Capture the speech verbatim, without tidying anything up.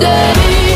today.